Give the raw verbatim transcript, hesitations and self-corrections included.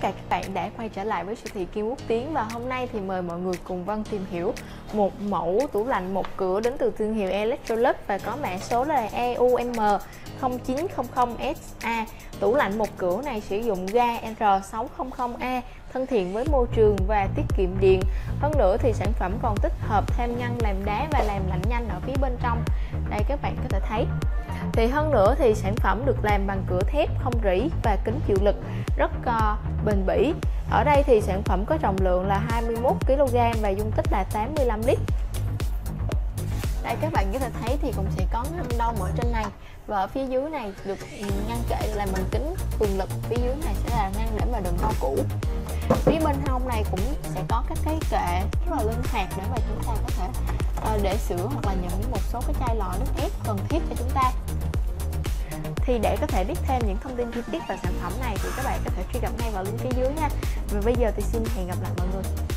tất cả các bạn đã quay trở lại với siêu thị Kim Quốc Tiến. Và hôm nay thì mời mọi người cùng Vân tìm hiểu một mẫu tủ lạnh một cửa đến từ thương hiệu Electrolux và có mã số là E U M không chín không không S A. Tủ lạnh một cửa này sử dụng ga R sáu trăm A, thân thiện với môi trường và tiết kiệm điện. Hơn nữa thì sản phẩm còn tích hợp thêm ngăn làm đá và làm lạnh nhanh ở phía bên trong. Đây các bạn có thể thấy. Thì hơn nữa thì sản phẩm được làm bằng cửa thép không rỉ và kính chịu lực rất uh, bền bỉ. Ở đây thì sản phẩm có trọng lượng là hai mươi mốt ki lô gam và dung tích là tám mươi lăm lít. Đây các bạn có thể thấy thì cũng sẽ có ngăn đông ở trên này. Và ở phía dưới này được ngăn kệ là bằng kính cường lực. Phía dưới này sẽ là ngăn để mà đựng rau củ. Phía bên hông này cũng sẽ có các cái kệ rất là linh hoạt để mà chúng ta có thể uh, để sữa hoặc là những một số cái chai lọ nước ép cần thiết cho chúng ta. Thì để có thể biết thêm những thông tin chi tiết về sản phẩm này thì các bạn có thể truy cập ngay vào link phía dưới nha. Và bây giờ thì xin hẹn gặp lại mọi người.